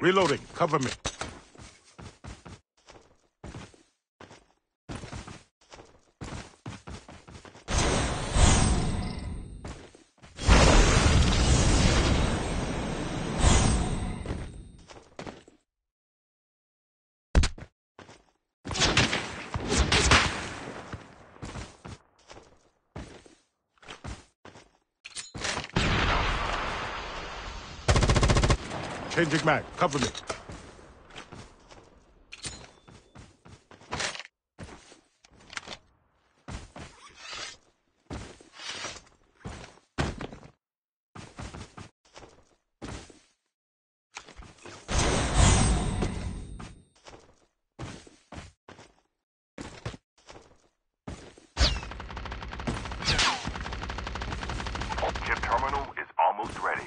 Reloading. Cover me. Changing mag, cover me. Chip terminal is almost ready.